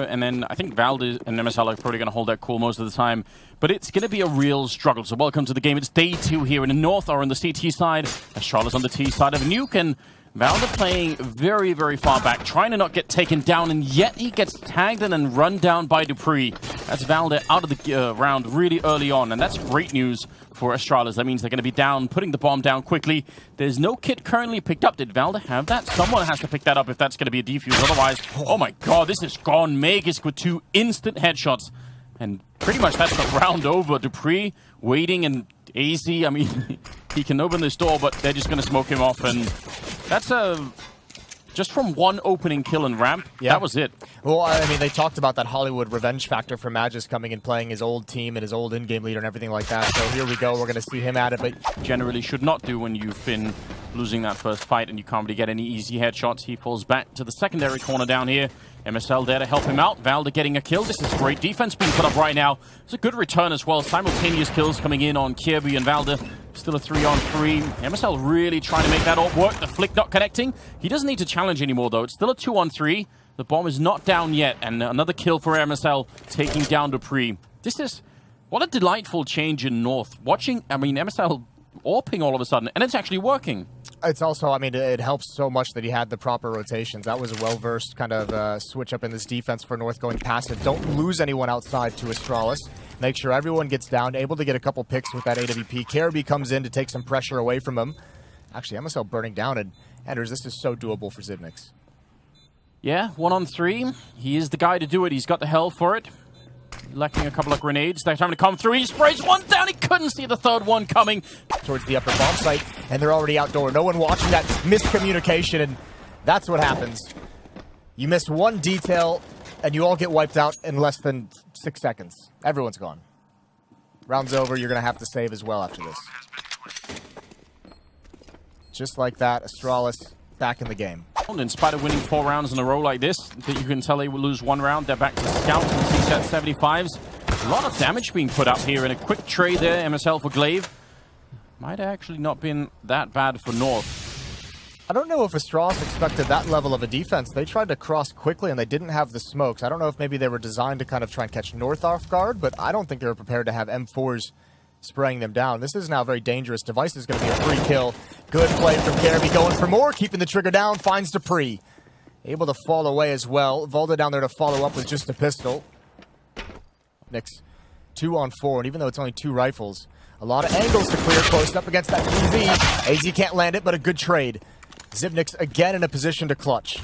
and then I think Valdez and MSL are probably going to hold that call most of the time. But it's going to be a real struggle, so welcome to the game. It's day two here, and North are on the CT side, Astralis on the T side of Nuke, and Valdez playing very, very far back, trying to not get taken down, and yet he gets tagged and then run down by Dupreeh. That's Valdez out of the round really early on, and that's great news for Astralis. That means they're going to be down, putting the bomb down quickly. There's no kit currently picked up. Did Valdez have that? Someone has to pick that up if that's going to be a defuse. Otherwise, oh my god, this is gone. Magisk with two instant headshots, and pretty much that's the round over. Dupreeh waiting and aizy. I mean, he can open this door, but they're just going to smoke him off, and... that's just from one opening kill and ramp, yeah. That was it. Well, I mean, they talked about that Hollywood revenge factor for Magisk coming and playing his old team and his old in-game leader and everything like that. So here we go, we're going to see him at it. But generally should not do when you've been losing that first fight and you can't really get any easy headshots. He falls back to the secondary corner down here. MSL there to help him out. Valdez getting a kill. This is great defense being put up right now. It's a good return as well. Simultaneous kills coming in on Kjaerbye and Valdez. Still a 3-on-3. MSL really trying to make that all work. The flick not connecting. He doesn't need to challenge anymore, though. It's still a 2-on-3. The bomb is not down yet. And another kill for MSL, taking down Dupreeh. This is... what a delightful change in North. Watching, I mean, MSL AWPing all of a sudden. And it's actually working. It's also, I mean, it helps so much that he had the proper rotations. That was a well-versed kind of switch up in this defense for North going passive. Don't lose anyone outside to Astralis. Make sure everyone gets down, able to get a couple picks with that AWP. Kjaerbye comes in to take some pressure away from him. Actually, MSL burning down, and Anders, this is so doable for Xyp9x. Yeah, 1-on-3. He is the guy to do it. He's got the hell for it. Lacking a couple of grenades. They're trying to come through. He sprays one down. He couldn't see the third one coming. Towards the upper bomb site, and they're already outdoor. No one watching that miscommunication, and that's what happens. You miss one detail, and you all get wiped out in less than 6 seconds. Everyone's gone. Round's over. You're going to have to save as well after this. Just like that, Astralis back in the game. In spite of winning 4 rounds in a row like this, that you can tell they will lose 1 round. They're back to scouts and CSAT 75s. A lot of damage being put up here, and a quick trade there. MSL for gla1ve. Might have actually not been that bad for North. I don't know if Astralis expected that level of a defense. They tried to cross quickly, and they didn't have the smokes. I don't know if maybe they were designed to kind of try and catch North off guard, but I don't think they were prepared to have M4s spraying them down. This is now very dangerous. Device is going to be a free kill. Good play from Kjaerbye, going for more, keeping the trigger down, finds Dupreeh. Able to fall away as well. Volda down there to follow up with just a pistol. Next, 2-on-4, and even though it's only 2 rifles, a lot of angles to clear close up against that aizy. Aizy can't land it, but a good trade. Xyp9x again in a position to clutch.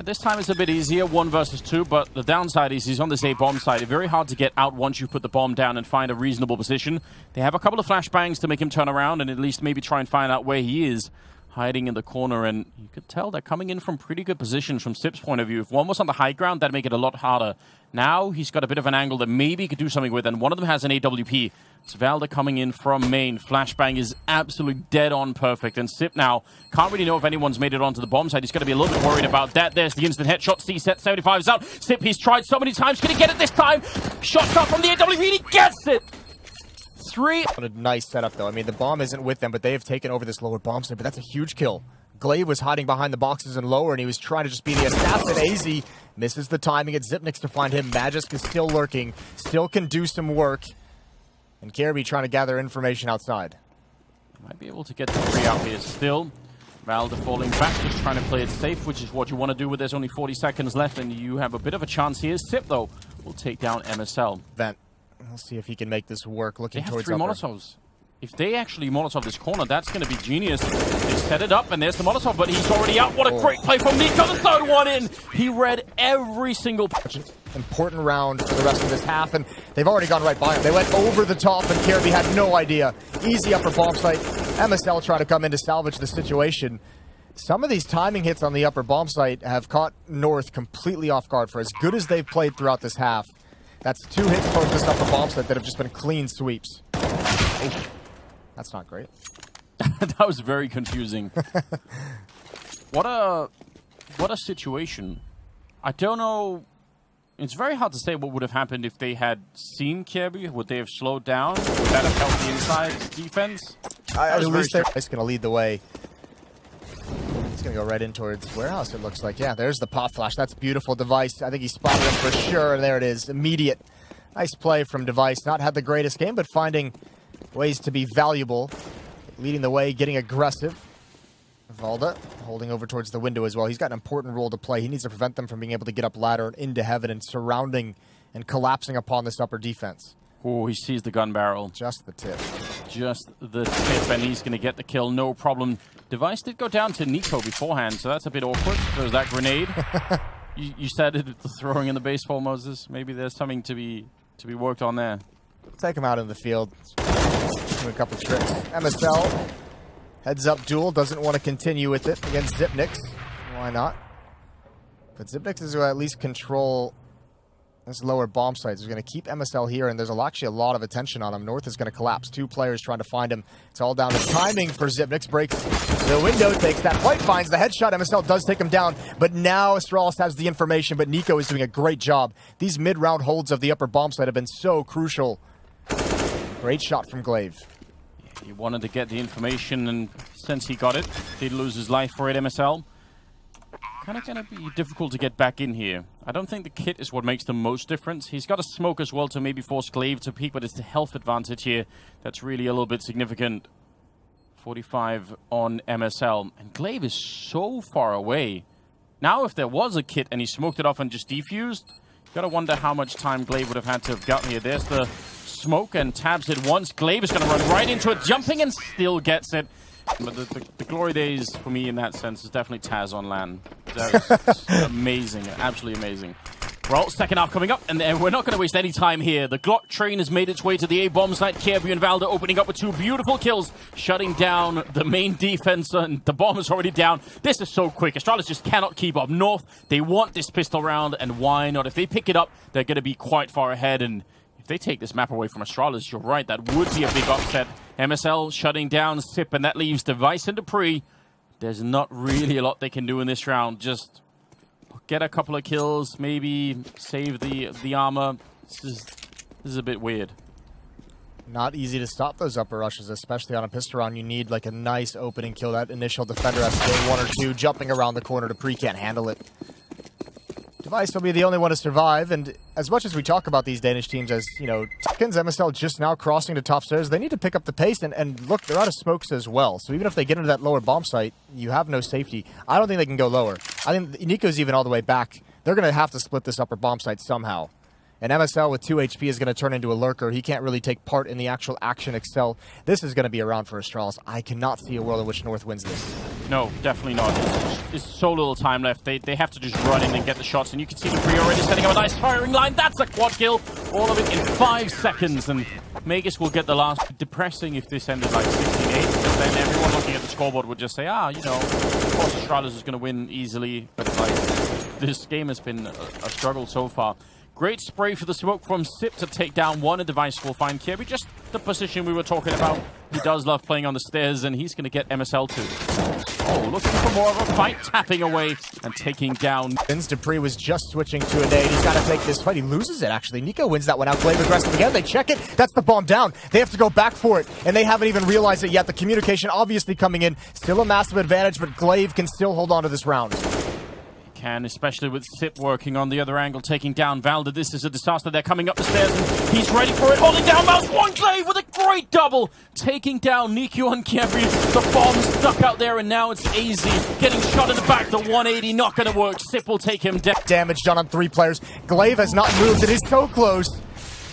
At this time it's a bit easier, 1 versus 2, but the downside is he's on this A bomb side. It's very hard to get out once you put the bomb down and find a reasonable position. They have a couple of flashbangs to make him turn around and at least maybe try and find out where he is, hiding in the corner. And you could tell they're coming in from pretty good positions from Sip's point of view. If one was on the high ground, that'd make it a lot harder. Now he's got a bit of an angle that maybe he could do something with, and one of them has an AWP. It's Valdez coming in from main. Flashbang is absolutely dead-on perfect. And Xyp now can't really know if anyone's made it onto the bomb side. He's going to be a little bit worried about that. There's the instant headshot. CSAT 75 is out. Xyp, he's tried so many times. Can he get it this time? Shots up from the AWP. He gets it! 3. What a nice setup, though. I mean, the bomb isn't with them, but they have taken over this lower bomb side. But that's a huge kill. gla1ve was hiding behind the boxes and lower, and he was trying to just be the assassin. Aizy misses the timing. It's Xyp9x to find him. Magisk is still lurking. Still can do some work. And Kjaerbye trying to gather information outside. Might be able to get the 3 out here still. Valdez falling back, just trying to play it safe, which is what you want to do when there's only 40 seconds left, and you have a bit of a chance here. Xyp, though, will take down MSL. Vent. We'll see if he can make this work, looking towards upper. They have 3 Molotovs. If they actually Molotov this corner, that's going to be genius. They set it up, and there's the Molotov, but he's already out. What a great play from niko. The third one in! He read every single... important round for the rest of this half, and they've already gone right by him. They went over the top, and Kjaerbye had no idea. Aizy upper bomb site. MSL trying to come in to salvage the situation. Some of these timing hits on the upper bomb site have caught North completely off guard for as good as they've played throughout this half. That's 2 hits towards this upper bomb site that have just been clean sweeps. Oh. That's not great. That was very confusing. What a situation. I don't know. It's very hard to say what would have happened if they had seen Kjaerbye. Would they have slowed down? Would that have helped the inside defense? At least they're going to lead the way. It's going to go right in towards Warehouse, it looks like. Yeah, there's the pop flash. That's beautiful, Device. I think he spotted him for sure. There it is. Immediate. Nice play from Device. Not had the greatest game, but finding ways to be valuable. Leading the way, getting aggressive. Valda holding over towards the window as well. He's got an important role to play. He needs to prevent them from being able to get up ladder and into heaven and surrounding and collapsing upon this upper defense. Oh, he sees the gun barrel. Just the tip. Just the tip, and he's going to get the kill, no problem. Device did go down to niko beforehand, so that's a bit awkward. There's that grenade. you started throwing in the baseball, Moses. Maybe there's something to be worked on there. Take him out in the field. Do a couple tricks. MSL. Heads up duel, doesn't want to continue with it against Xyp9x. Why not? But Xyp9x is going to at least control this lower bomb site. He's going to keep MSL here, and there's actually a lot of attention on him. North is going to collapse. Two players trying to find him. It's all down to timing for Xyp9x. Breaks the window, takes that fight, finds the headshot. MSL does take him down, but now Astralis has the information, but niko is doing a great job. These mid-round holds of the upper bomb site have been so crucial. Great shot from gla1ve. He wanted to get the information, and since he got it, did lose his life for it, MSL. Kind of going to be difficult to get back in here. I don't think the kit is what makes the most difference. He's got a smoke as well to maybe force gla1ve to peek, but it's the health advantage here that's really a little bit significant. 45 on MSL. And gla1ve is so far away. Now, if there was a kit and he smoked it off and just defused, you got to wonder how much time gla1ve would have had to have gotten here. There's the smoke and tabs it once. gla1ve is going to run right into it, jumping and still gets it. But the glory days for me in that sense is definitely Taz on LAN. That was amazing, absolutely amazing. Well, second half coming up, and we're not going to waste any time here. The Glock train has made its way to the A-bomb site. Kjaerbye and Valdez opening up with two beautiful kills, shutting down the main defense, and the bomb is already down. This is so quick. Astralis just cannot keep up. North, they want this pistol round, and why not? If they pick it up, they're going to be quite far ahead, and if they take this map away from Astralis, you're right, that would be a big upset. MSL shutting down Xyp, and that leaves Device and Dupreeh. There's not really a lot they can do in this round. Just get a couple of kills, maybe save the armor. This is a bit weird. Not easy to stop those upper rushes, especially on a pistol round. You need like a nice opening kill. That initial defender has to go one or two, jumping around the corner. Dupreeh can't handle it. Device will be the only one to survive, and as much as we talk about these Danish teams as, you know, Tuckins, MSL just now crossing to top stairs, they need to pick up the pace, and look, they're out of smokes as well. So even if they get into that lower bomb site, you have no safety. I don't think they can go lower. I think niko's even all the way back. They're going to have to split this upper bomb site somehow. And MSL with 2 HP is going to turn into a lurker. He can't really take part in the actual action excel. This is going to be a round for Astralis. I cannot see a world in which North wins this. No, definitely not. There's so little time left. They have to just run in and get the shots. And you can see Dupreeh already setting up a nice firing line. That's a quad kill. All of it in 5 seconds. And Magisk will get the last. Depressing if this ended like 16-8. Because then everyone looking at the scoreboard would just say, ah, you know, of course Astralis is going to win easily. But like, this game has been a struggle so far. Great spray for the smoke from Xyp to take down one. A Device will find Kjaerbye. Just the position we were talking about. He does love playing on the stairs, and he's going to get MSL too. Oh, looking for more of a fight. Tapping away and taking down. Dupreeh was just switching to a nade. He's got to take this fight. He loses it, actually. niko wins that one out. gla1ve aggressive again. They check it. That's the bomb down. They have to go back for it, and they haven't even realized it yet. The communication obviously coming in. Still a massive advantage, but gla1ve can still hold on to this round. Can, especially with Xyp working on the other angle, taking down Valdez. This is a disaster. They're coming up the stairs, and he's ready for it. Holding down Mouse. One gla1ve with a great double, taking down niko and Kjaerbye. The bomb's stuck out there, and now it's aizy getting shot in the back. The 180 not going to work. Xyp will take him down. Damage done on 3 players. gla1ve has not moved. It is so close.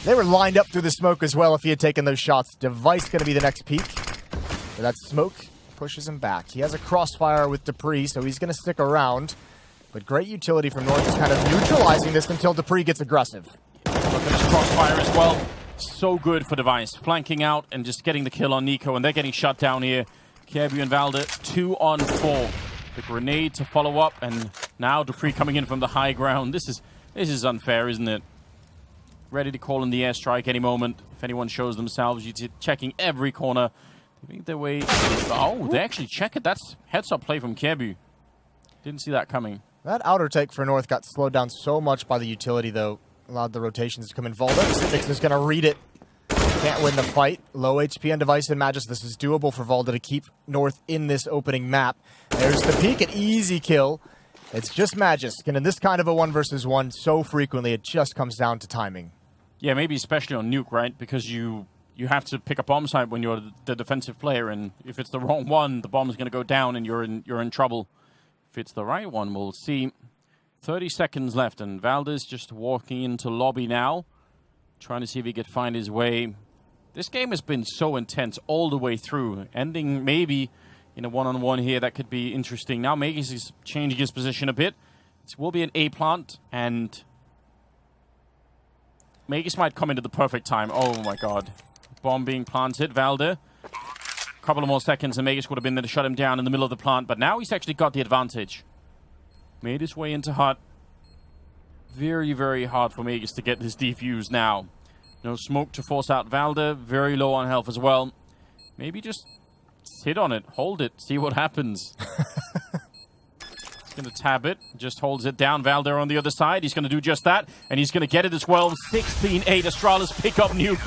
They were lined up through the smoke as well. If he had taken those shots, Device going to be the next peak. But that smoke pushes him back. He has a crossfire with Dupreeh, so he's going to stick around. But great utility from North is kind of neutralizing this until Dupreeh gets aggressive. Look at this crossfire as well. So good for Device. Flanking out and just getting the kill on niko, and they're getting shut down here. Kjaerbye and Valdez 2 on 4. The grenade to follow up, and now Dupreeh coming in from the high ground. This is unfair, isn't it? Ready to call in the airstrike any moment. If anyone shows themselves, you're checking every corner. They make their way. Oh, they actually check it. That's heads up play from Kjaerbye. Didn't see that coming. That outer take for North got slowed down so much by the utility, though. Allowed the rotations to come in. Valdez is going to read it. Can't win the fight. Low HP on Device and Magisk. This is doable for Valdez to keep North in this opening map. There's the peek, an easy kill. It's just Magisk, and in this kind of a 1v1 so frequently, it just comes down to timing. Yeah, maybe especially on Nuke, right? Because you have to pick a bomb site when you're the defensive player, and if it's the wrong one, the bomb is going to go down and you're in trouble. If it's the right one, we'll see. 30 seconds left, and Valdez just walking into lobby now, trying to see if he could find his way. This game has been so intense all the way through, ending maybe in a one-on-one here that could be interesting. Now Magisk is changing his position a bit. It will be an A plant, and Magisk might come into the perfect time. Oh my god. Bomb being planted, Valdez. A couple of more seconds, and Magisk would have been there to shut him down in the middle of the plant, but now he's actually got the advantage. Made his way into hut. Very, very hard for Magisk to get his defuse now. No smoke to force out Valdez. Very low on health as well. Maybe just hit on it, hold it, see what happens. He's going to tab it, just holds it down. Valdez on the other side. He's going to do just that, and he's going to get it as well. 16-8, Astralis pick up Nuke.